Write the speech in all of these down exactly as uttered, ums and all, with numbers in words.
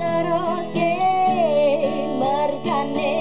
terus ke mergane.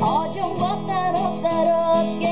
Ojo mbok terus terus.